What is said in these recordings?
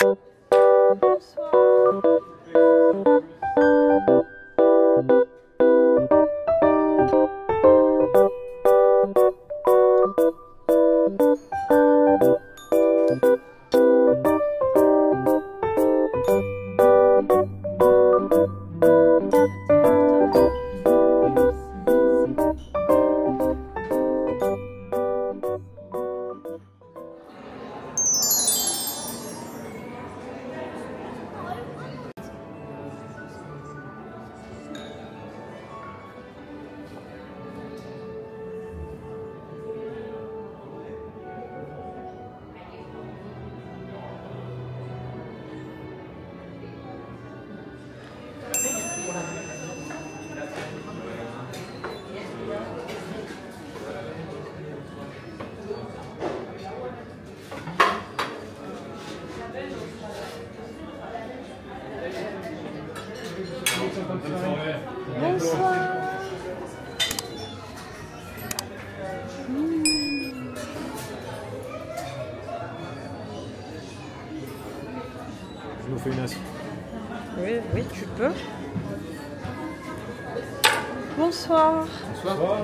Je vous fais une assiette. Oui, oui, tu peux. Bonsoir. Bonsoir. Bonsoir.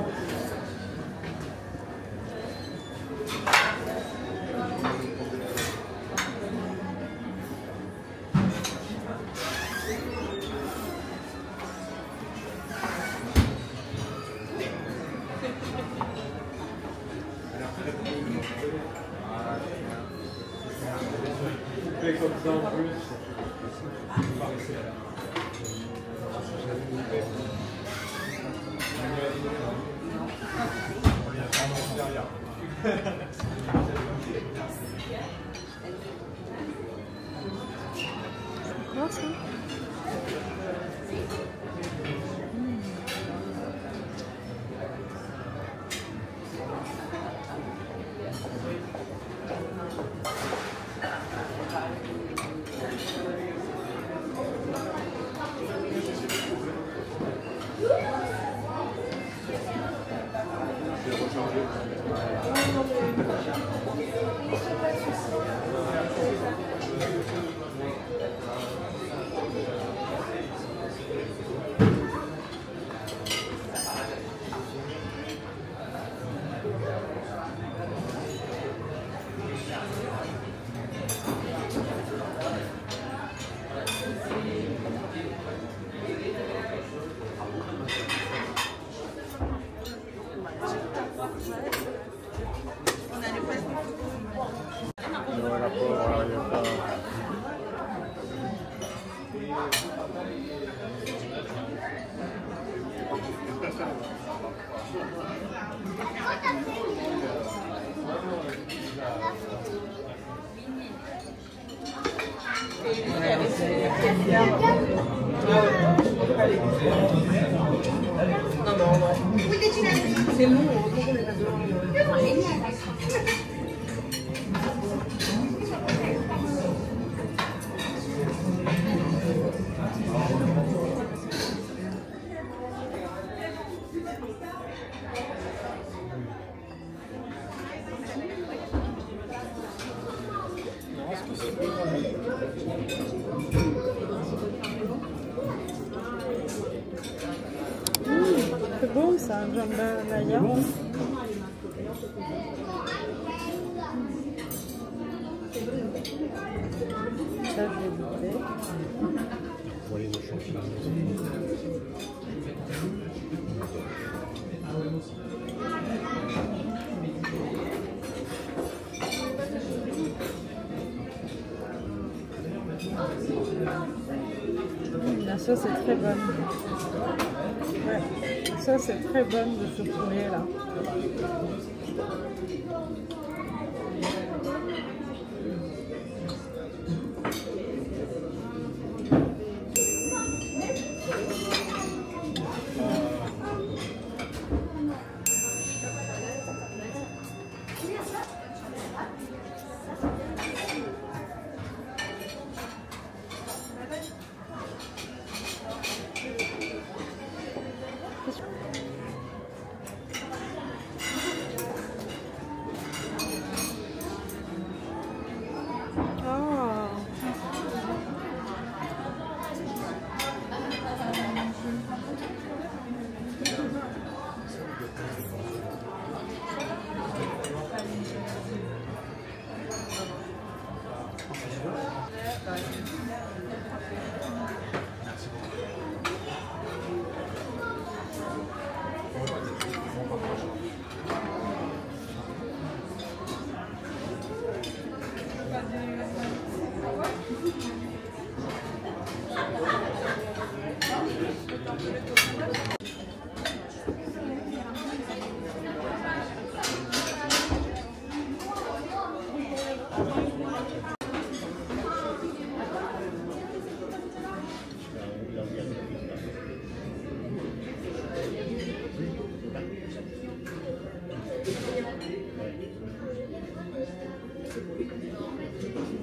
C'est bon, on retrouve les tableaux. Ça c'est très bonne. Ouais. Ça c'est très bonne de ce poulet là.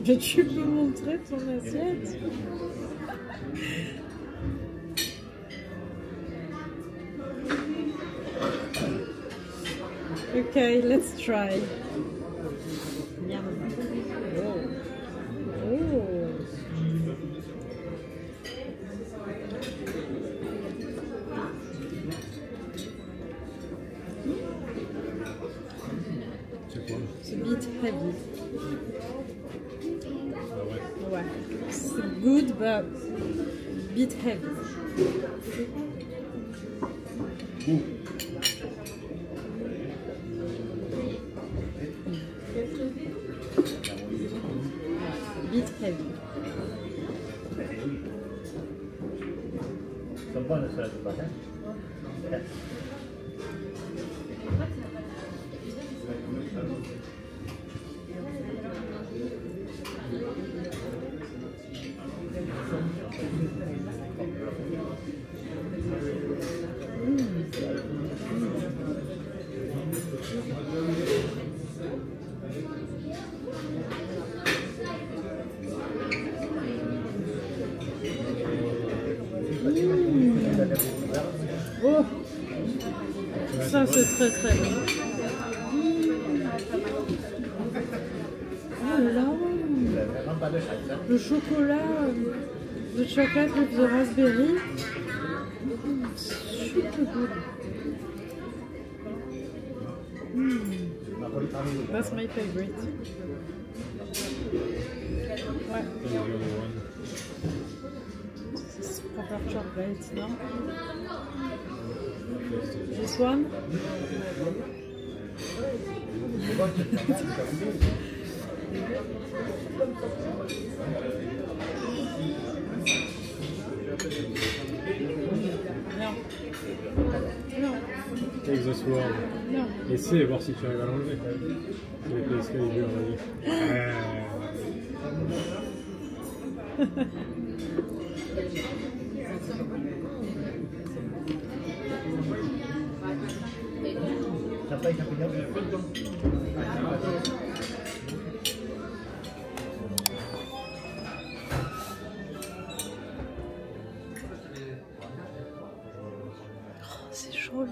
Mais tu peux montrer ton assiette? Okay, let's try. Yum. Oh. Oh. It's a bit heavy. Ouais. It's good but a bit heavy. Mm. Oh, ça c'est très très bon. Oh là là, le chocolat, the chocolate with the raspberry, super good. Mm. That's my favorite. Ouais. It's proper chocolate, non? This one? Non. Non. Take this one. Non. Essaye, voir si tu arrives à l'enlever. Avec les escaliers, on va dire. C'est joli.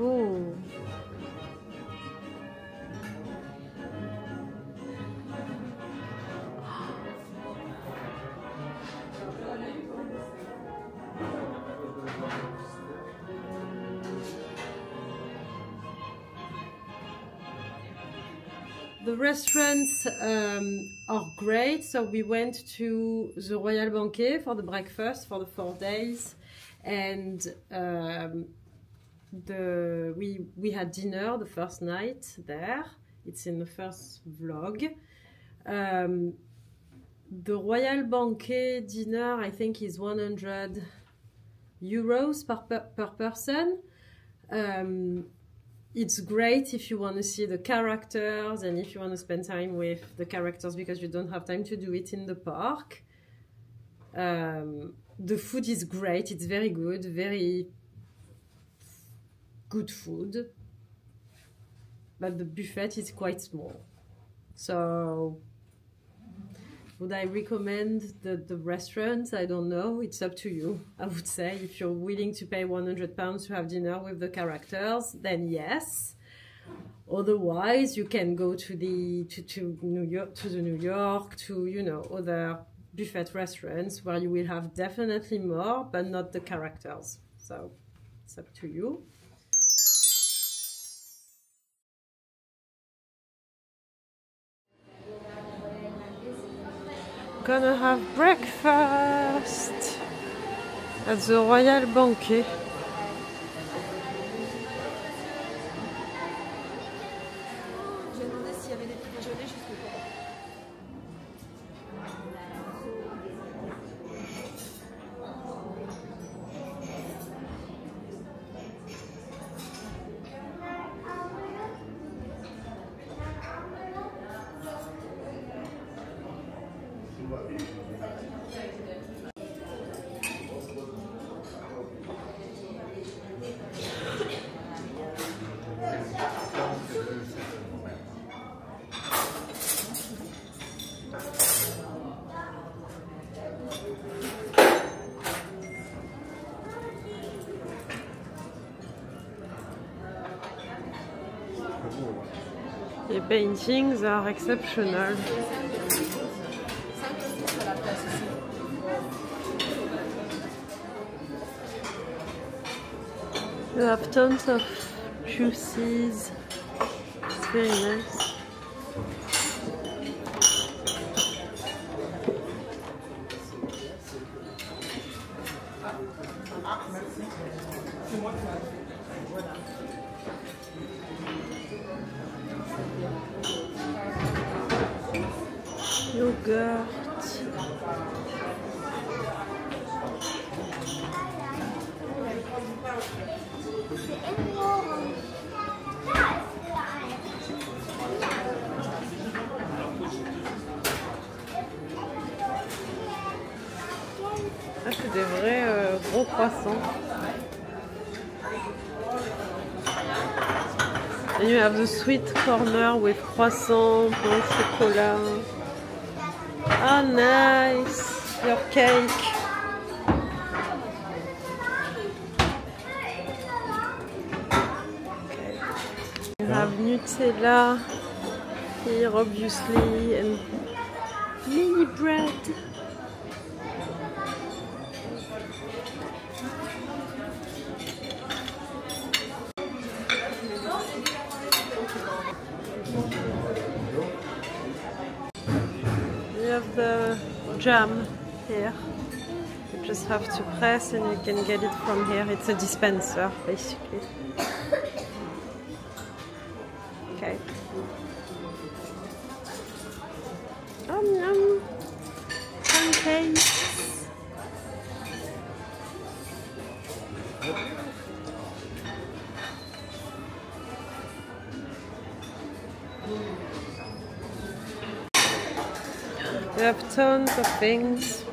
Oh. The restaurants are great, so we went to the Royal Banquet for the breakfast for the 4 days, and we had dinner the first night there. It's in the first vlog. The Royal Banquet dinner, I think, is 100 euros per person. It's great if you want to see the characters and if you want to spend time with the characters because you don't have time to do it in the park. The food is great. It's very good, very good food. But the buffet is quite small. So would I recommend the restaurant? I don't know. It's up to you. I would say if you're willing to pay £100 to have dinner with the characters, then yes. Otherwise, you can go to the New York to other buffet restaurants where you will have definitely more, but not the characters. So it's up to you. Gonna have breakfast at the Royal Banquet. Je me demandais s'il y avait des petits déjeuners jusqu'au . The paintings are exceptional. You have tons of juices. It's very nice. Yogurt. Ah, c'est des vrais gros croissants. And you have the sweet corner with croissant, pain au chocolat. Oh, nice! Your cake. Okay. You have Nutella here, obviously, and mini bread. The jam here. You just have to press and you can get it from here. It's a dispenser basically. Okay. Yum yum. Pancakes. We have tons of things.